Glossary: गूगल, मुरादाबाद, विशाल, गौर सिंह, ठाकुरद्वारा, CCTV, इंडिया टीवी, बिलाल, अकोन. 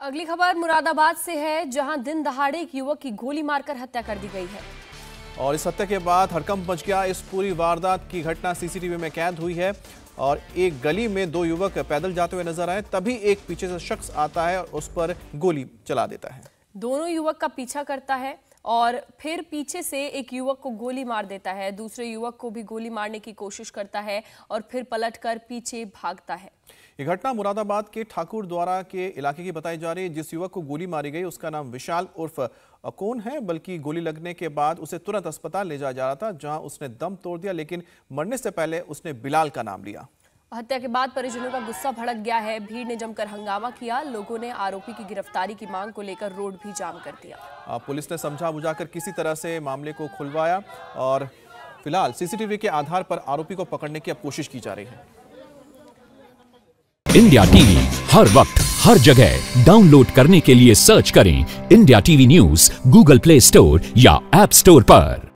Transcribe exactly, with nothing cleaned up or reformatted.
अगली खबर मुरादाबाद से है, जहां दिन दहाड़े एक युवक की गोली मारकर हत्या कर दी गई है और इस हत्या के बाद हड़कंप मच गया। इस पूरी वारदात की घटना सीसीटीवी में कैद हुई है और एक गली में दो युवक पैदल जाते हुए नजर आए, तभी एक पीछे से शख्स आता है और उस पर गोली चला देता है। दोनों युवक का पीछा करता है और फिर पीछे से एक युवक को गोली मार देता है, दूसरे युवक को भी गोली मारने की कोशिश करता है और फिर पलटकर पीछे भागता है। ये घटना मुरादाबाद के ठाकुरद्वारा के इलाके की बताई जा रही है। जिस युवक को गोली मारी गई उसका नाम विशाल उर्फ अकोन है, बल्कि गोली लगने के बाद उसे तुरंत अस्पताल ले जाया जा रहा था, जहां उसने दम तोड़ दिया, लेकिन मरने से पहले उसने बिलाल का नाम लिया। हत्या के बाद परिजनों का गुस्सा भड़क गया है, भीड़ ने जमकर हंगामा किया। लोगों ने आरोपी की गिरफ्तारी की मांग को लेकर रोड भी जाम कर दिया। पुलिस ने समझा बुझाकर किसी तरह से मामले को खुलवाया और फिलहाल सीसीटीवी के आधार पर आरोपी को पकड़ने की अब कोशिश की जा रही है। इंडिया टीवी हर वक्त हर जगह डाउनलोड करने के लिए सर्च करें इंडिया टीवी news गूगल Play Store या ऐप स्टोर पर।